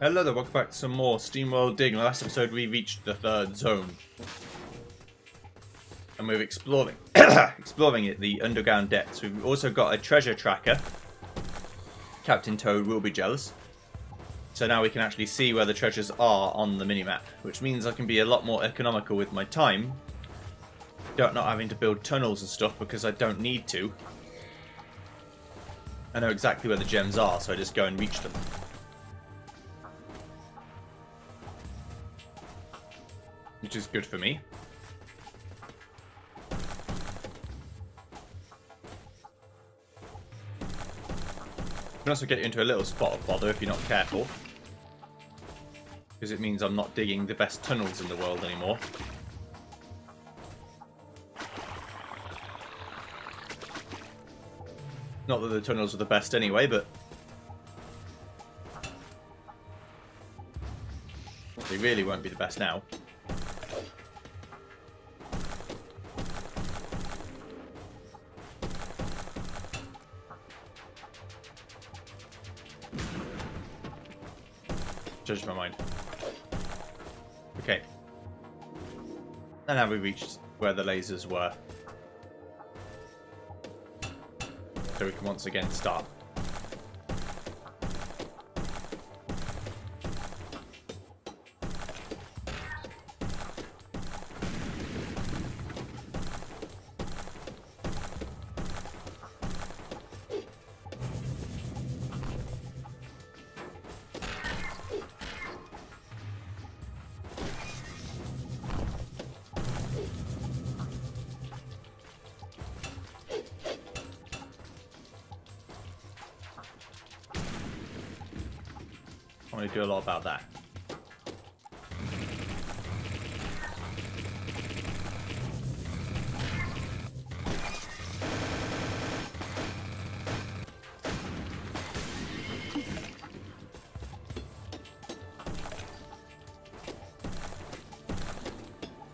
Hello there, welcome back to some more SteamWorld Dig. In the last episode we reached the third zone. And we're exploring it, the underground depths. We've also got a treasure tracker. Captain Toad will be jealous. So now we can actually see where the treasures are on the minimap, which means I can be a lot more economical with my time. Not having to build tunnels and stuff because I don't need to. I know exactly where the gems are, so I just go and reach them. Which is good for me. You can also get into a little spot of bother if you're not careful. Because it means I'm not digging the best tunnels in the world anymore. Not that the tunnels are the best anyway, but they really won't be the best now. Judge my mind. Okay. And now we reached where the lasers were. So we can once again start. I want to do a lot about that.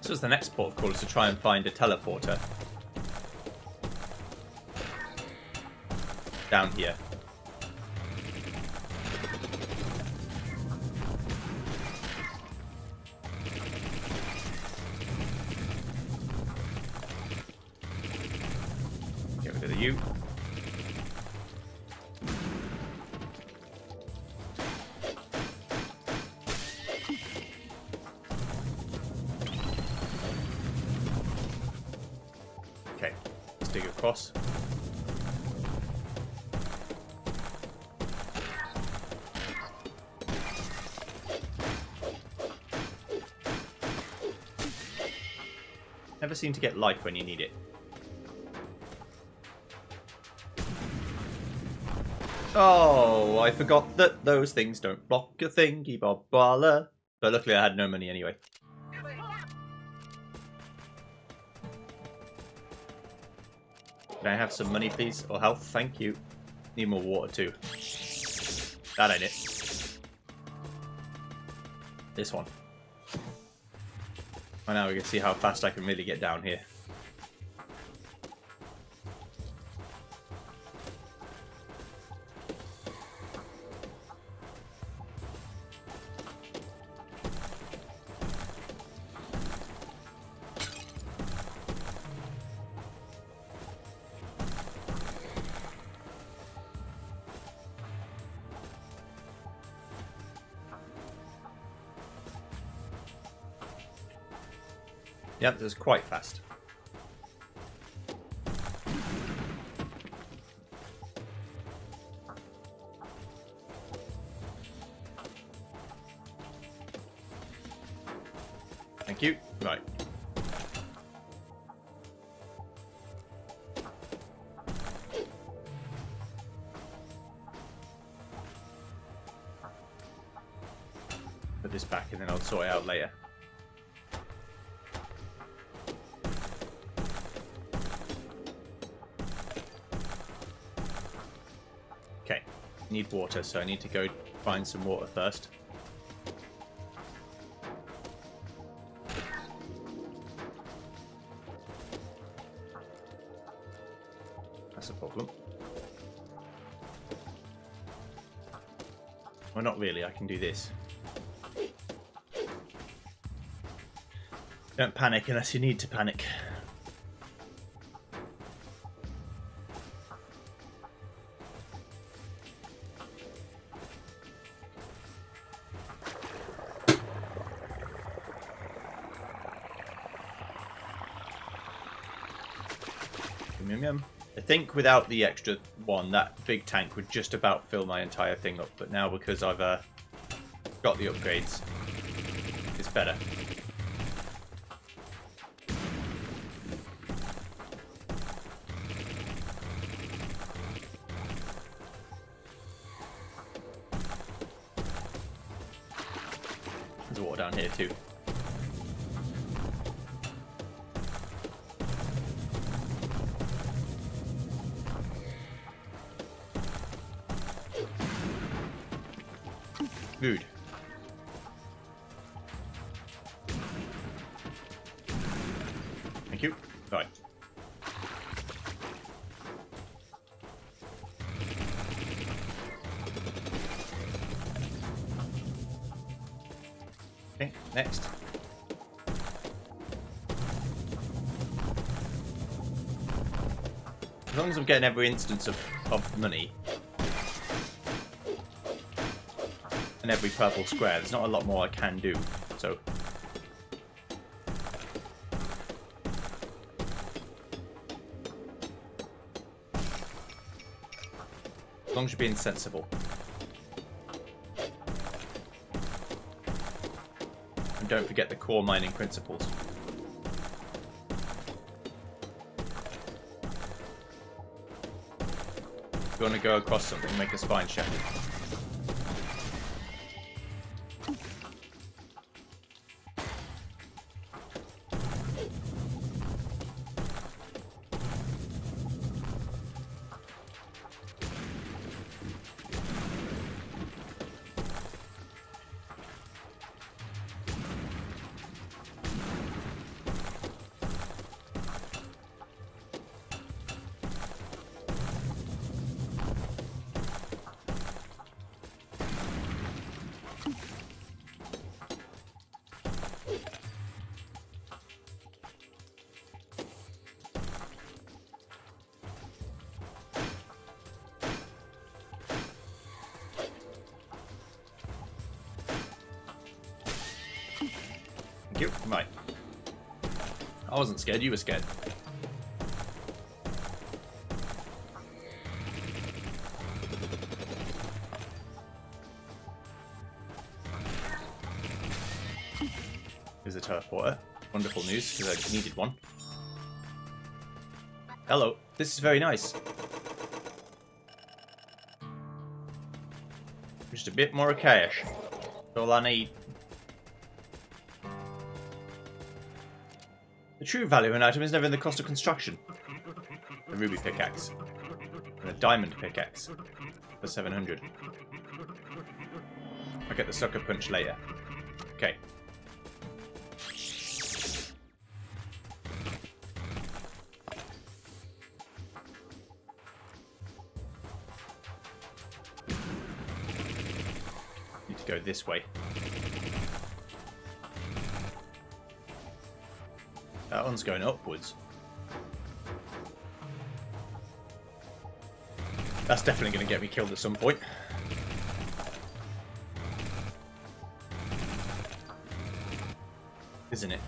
This was the next port call, is to try and find a teleporter. Down here. You. Okay, let's dig across. Never seem to get light when you need it. Oh, I forgot that those things don't block a thingy bobbala. But luckily I had no money anyway. Can I have some money please? Or health? Thank you. Need more water too. That ain't it. This one. Well, now we can see how fast I can really get down here. Yep, this is quite fast. Thank you. Right. Put this back and then I'll sort it out later. Need water, so I need to go find some water first. That's a problem. Well, not really. I can do this. Don't panic unless you need to panic. I think without the extra one, that big tank would just about fill my entire thing up. But now because I've got the upgrades, it's better. There's water down here too. Food. Thank you. Bye. Okay, next. As long as I'm getting every instance of money. And every purple square. There's not a lot more I can do, so. As long as you're being sensible. And don't forget the core mining principles. If you want to go across something, make a spine check. Thank you. Right. I wasn't scared, you were scared. There's a teleporter. Wonderful news, because I needed one. Hello. This is very nice. Just a bit more cash. That's all I need. The true value of an item is never in the cost of construction. A ruby pickaxe. And a diamond pickaxe. For 700. I'll get the sucker punch later. Okay. Need to go this way. That one's going upwards. That's definitely going to get me killed at some point. Isn't it?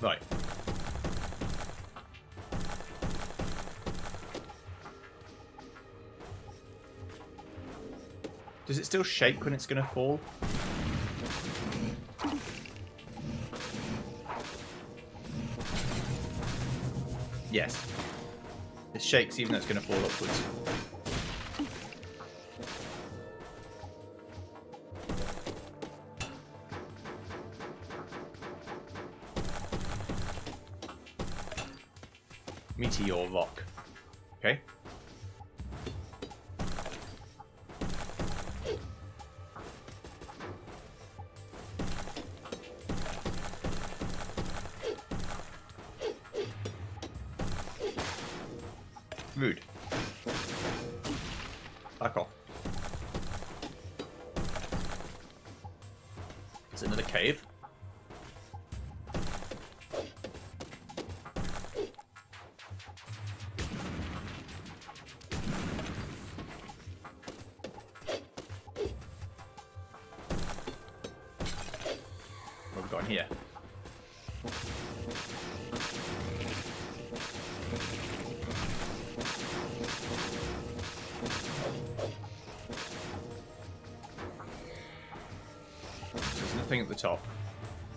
Right. Does it still shake when it's going to fall? Yes. It shakes even though it's going to fall upwards. meteor rock. Okay. Rude. Back off. It's another cave. At the top,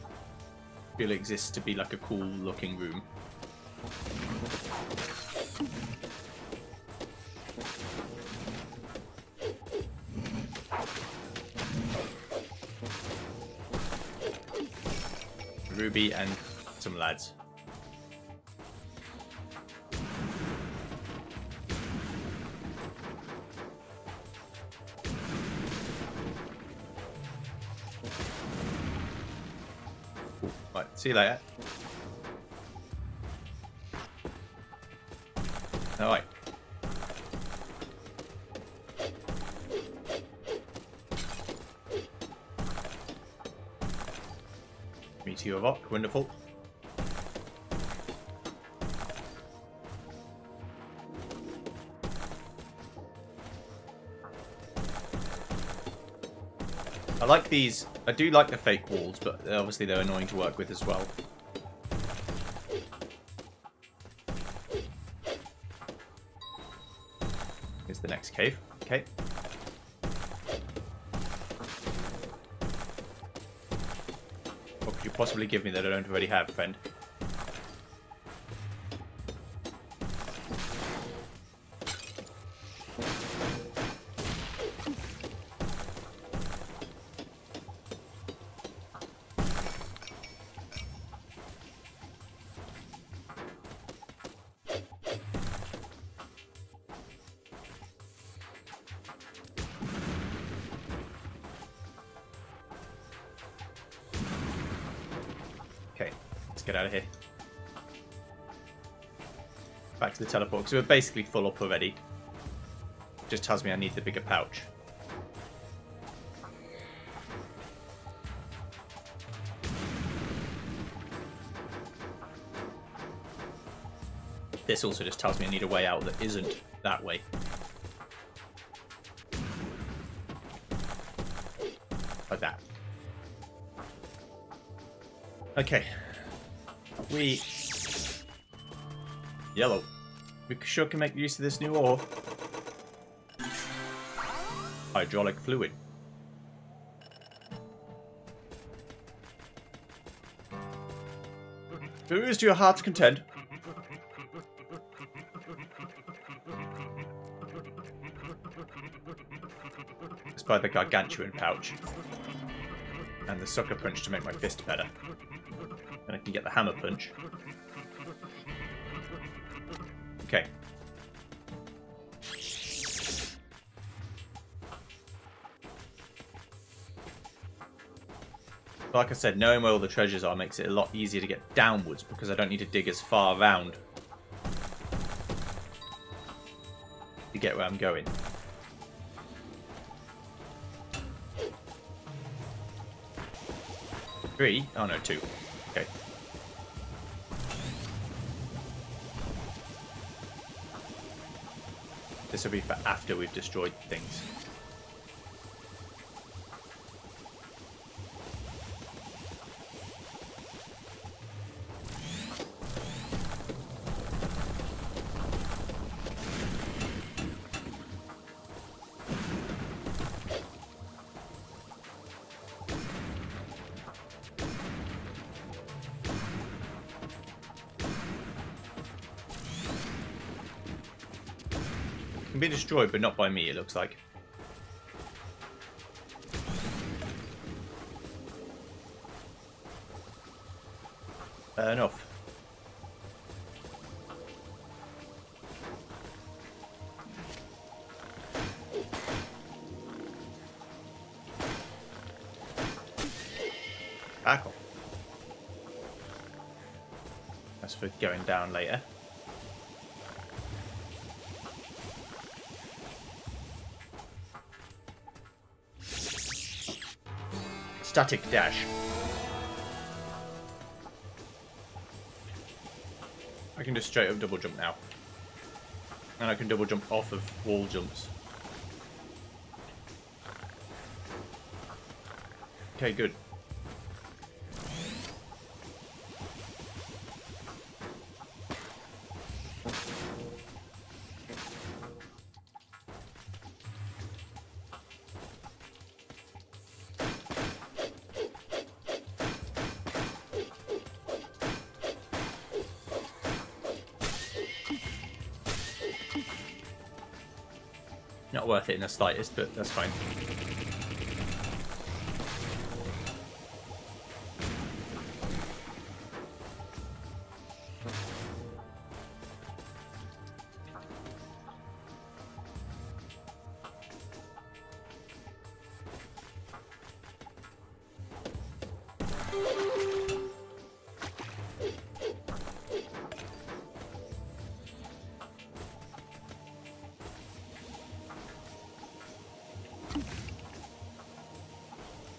it really exists to be like a cool looking room. Ruby and some lads. See you later. Alright. Meteor rock, wonderful. I like these. I do like the fake walls, but obviously they're annoying to work with as well. Here's the next cave. Okay. What could you possibly give me that I don't already have, friend? Get out of here. Back to the teleport, because we're basically full up already. Just tells me I need the bigger pouch. This also just tells me I need a way out that isn't that way. Like that. Okay. We yellow. We sure can make use of this new ore. Hydraulic fluid. Booze to your heart's content. Despite the gargantuan pouch. And the sucker punch to make my fist better. And I can get the hammer punch. Okay. Like I said, knowing where all the treasures are makes it a lot easier to get downwards because I don't need to dig as far around to get where I'm going. Three? Oh no, two. Okay. This will be for after we've destroyed things. Can be destroyed, but not by me, it looks like. Enough. That's for going down later. Static dash. I can just straight up double jump now. And I can double jump off of wall jumps. Okay, good. Not worth it in the slightest, but that's fine.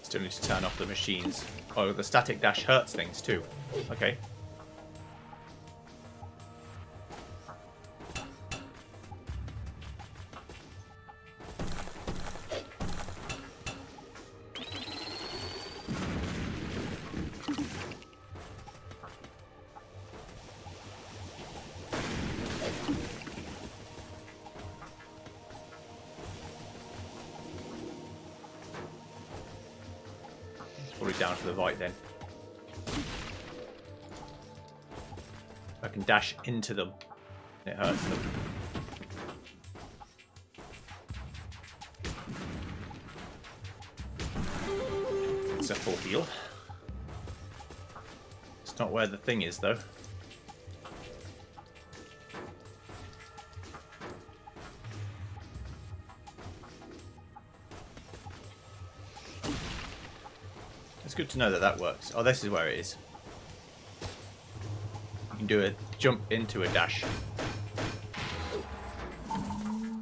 Still need to turn off the machines. Oh, the static dash hurts things too. Okay. Probably down to the right then. I can dash into them. It hurts them. It's a full heal. It's not where the thing is though. Good to know that that works. Oh, this is where it is. You can do a jump into a dash.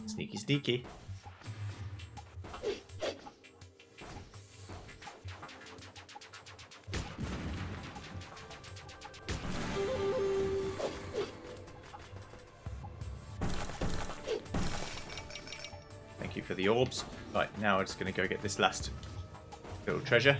Sneaky, sneaky. Thank you for the orbs. Right, now I'm just going to go get this last little treasure.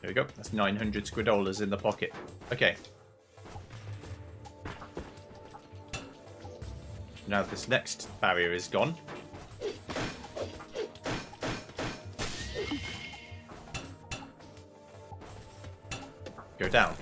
There we go. That's 900 squidolas in the pocket. Okay. Now this next barrier is gone. Go down.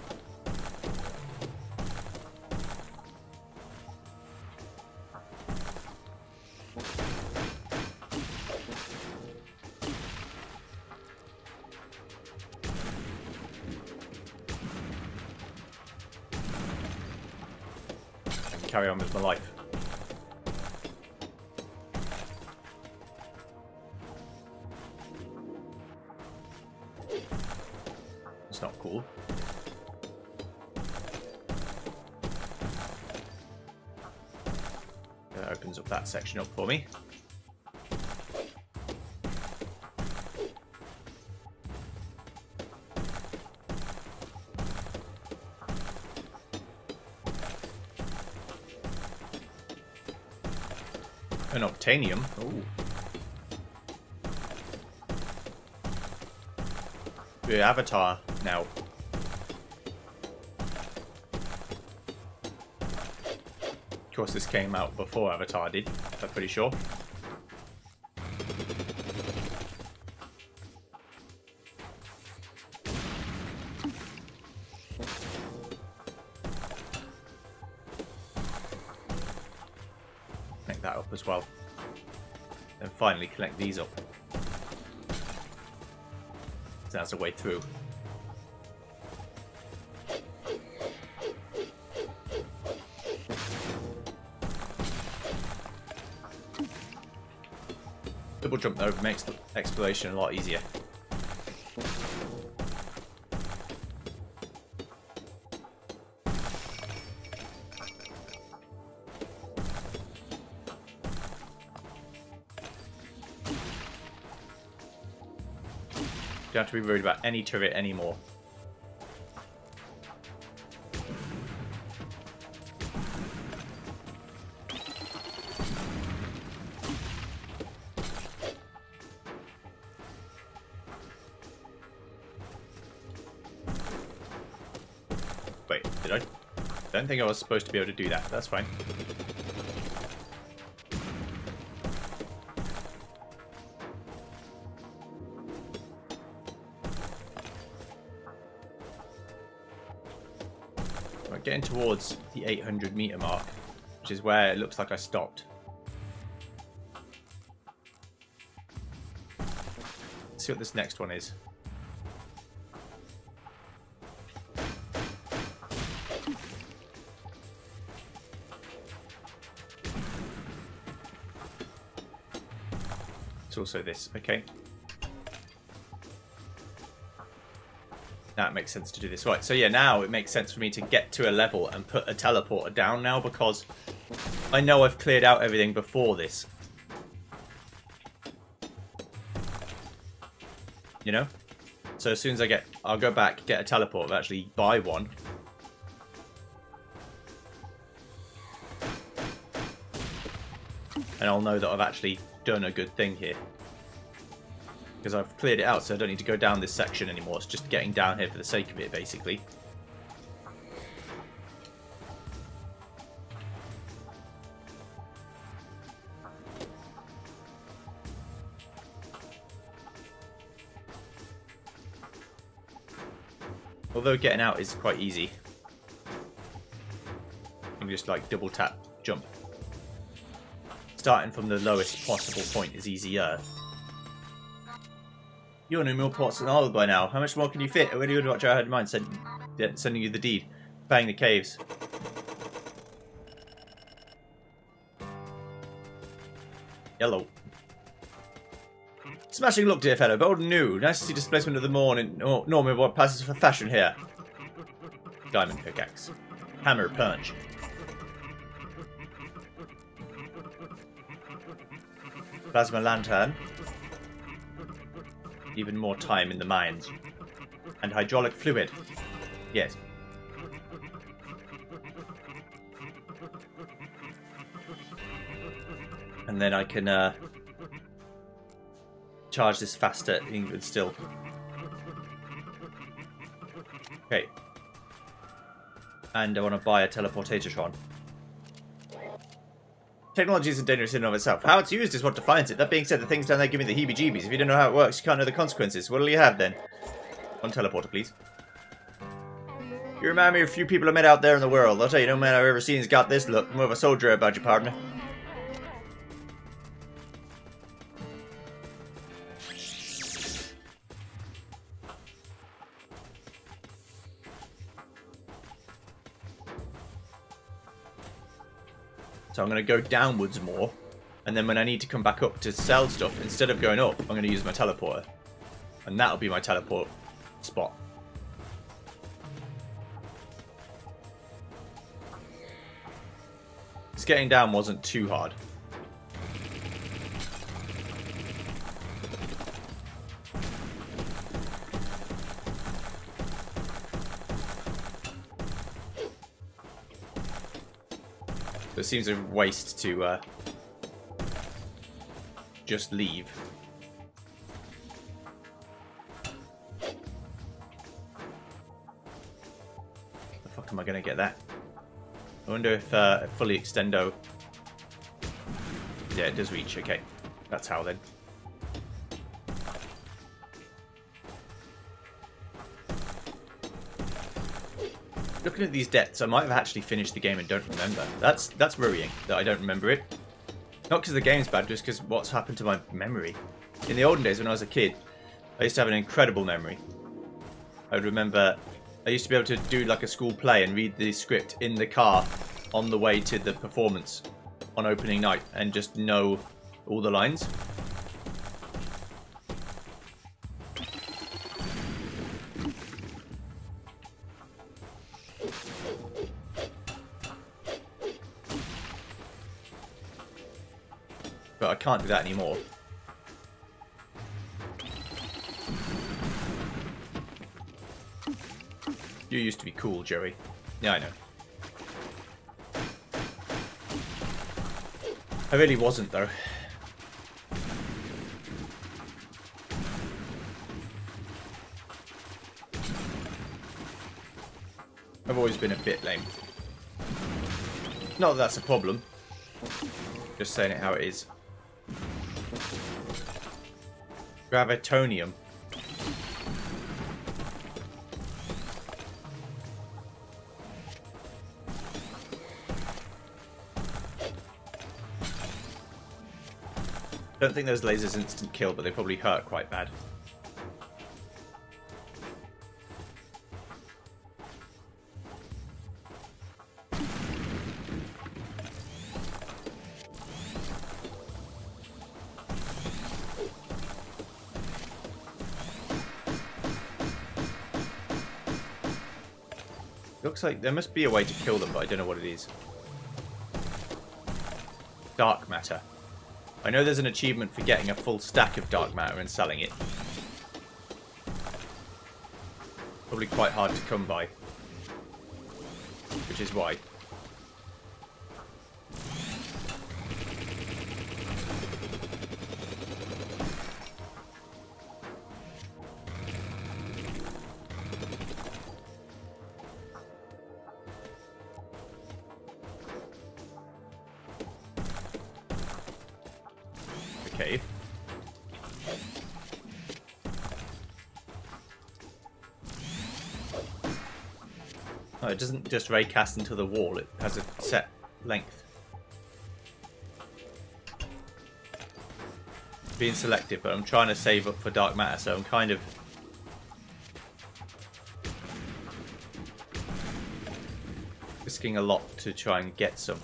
Carry on with my life. It's not cool. That opens up that section up for me. An Titanium. Ooh. We're Avatar now. Of course, this came out before Avatar did, I'm pretty sure. That up as well, and finally connect these up. So that's a way through. double jump though makes exploration a lot easier. Don't have to be worried about any turret anymore. Wait, did I? Don't think I was supposed to be able to do that. That's fine. Getting towards the 800 meter mark, which is where it looks like I stopped. Let's see what this next one is. It's also this, okay. Now it makes sense to do this. Right, so yeah, now it makes sense for me to get to a level and put a teleporter down now, because I know I've cleared out everything before this. You know? So as soon as I get... I'll go back, get a teleporter, actually buy one. And I'll know that I've actually done a good thing here. Because I've cleared it out, so I don't need to go down this section anymore. It's just getting down here for the sake of it, basically. Although getting out is quite easy. I'm just like double tap, jump. Starting from the lowest possible point is easier. You're no more plots than Arlo by now. How much more can you fit? A really good watcher I had in mind said, sending you the deed. Bang the caves. Yellow. Smashing look, dear fellow. Bold and new. Nice to see displacement of the morn and norm of what passes for fashion here. Diamond pickaxe. Hammer punch. Plasma lantern. Even more time in the mines. And hydraulic fluid. Yes. And then I can charge this faster in England still. Okay. And I want to buy a Teleportatortron. Technology isn't dangerous in and of itself. How it's used is what defines it. That being said, the things down there give me the heebie-jeebies. If you don't know how it works, you can't know the consequences. What'll you have, then? One teleporter, please. You remind me of a few people I met out there in the world. I'll tell you, no man I've ever seen has got this look. More of a soldier about you, partner. So I'm going to go downwards more, and then when I need to come back up to sell stuff, instead of going up, I'm going to use my teleporter. And that'll be my teleport spot. This getting down wasn't too hard. It seems a waste to just leave. How the fuck am I going to get that? I wonder if fully extendo... Yeah, it does reach. Okay, that's how then. Looking at these debts, I might have actually finished the game and don't remember. That's worrying that I don't remember it. Not because the game's bad, just because what's happened to my memory. In the olden days when I was a kid, I used to have an incredible memory. I would remember, I used to be able to do like a school play and read the script in the car on the way to the performance on opening night and just know all the lines. I can't do that anymore. You used to be cool, Joey. Yeah, I know. I really wasn't, though. I've always been a bit lame. Not that that's a problem. Just saying it how it is. Gravitonium. Don't think those lasers instant kill, but they probably hurt quite bad. Looks like there must be a way to kill them, but I don't know what it is. Dark matter. I know there's an achievement for getting a full stack of dark matter and selling it. Probably quite hard to come by. Which is why. Oh, it doesn't just raycast into the wall, it has a set length. Being selective, but I'm trying to save up for dark matter, so I'm kind of... risking a lot to try and get some.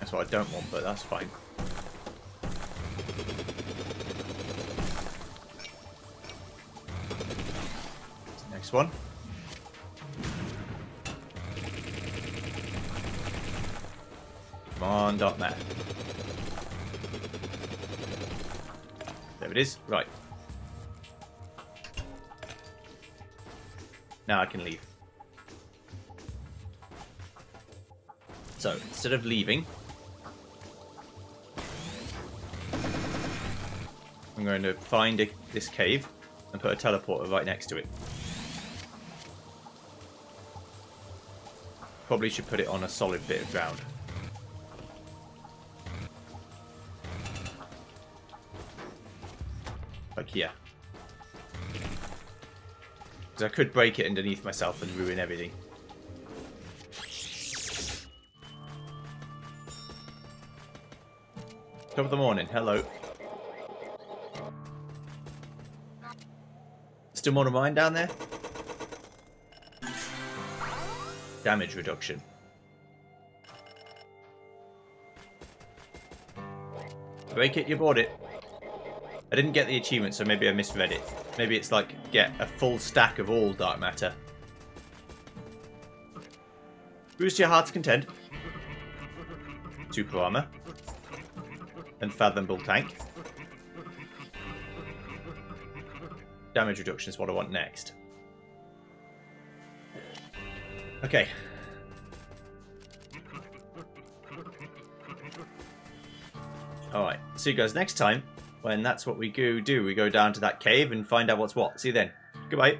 That's what I don't want, but that's fine. Next one. Come on, dark matter. There it is. Right. Now I can leave. So, instead of leaving... I'm going to find this cave and put a teleporter right next to it. Probably should put it on a solid bit of ground. Like here. Because I could break it underneath myself and ruin everything. Top of the morning, hello. Still more of mine down there? Damage reduction. Break it, you bought it. I didn't get the achievement, so maybe I misread it. Maybe it's like, get a full stack of all dark matter. Bruise to your heart's content. Super armor. Unfathomable tank. Damage reduction is what I want next. Okay. Alright, see you guys next time, when that's what we do. We go down to that cave and find out what's what. See you then. Goodbye.